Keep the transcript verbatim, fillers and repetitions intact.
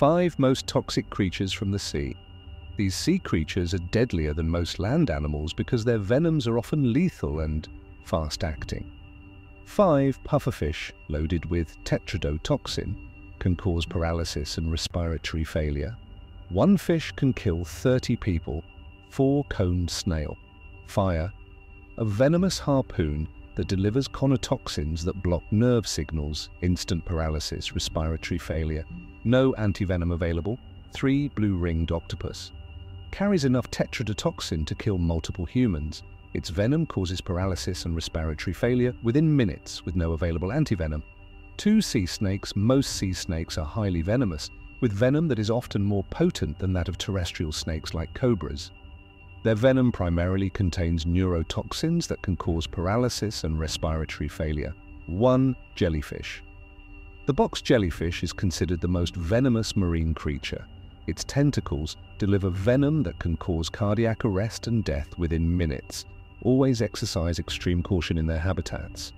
five most toxic creatures from the sea. These sea creatures are deadlier than most land animals because their venoms are often lethal and fast-acting. five Pufferfish, loaded with tetrodotoxin, can cause paralysis and respiratory failure. One fish can kill thirty people. four Coned snail. Fire. A venomous harpoon that delivers conotoxins that block nerve signals, instant paralysis, respiratory failure. No antivenom available. three Blue-ringed octopus. Carries enough tetrodotoxin to kill multiple humans. Its venom causes paralysis and respiratory failure within minutes with no available antivenom. two Sea snakes. Most sea snakes are highly venomous, with venom that is often more potent than that of terrestrial snakes like cobras. Their venom primarily contains neurotoxins that can cause paralysis and respiratory failure. one Jellyfish. The box jellyfish is considered the most venomous marine creature. Its tentacles deliver venom that can cause cardiac arrest and death within minutes. Always exercise extreme caution in their habitats.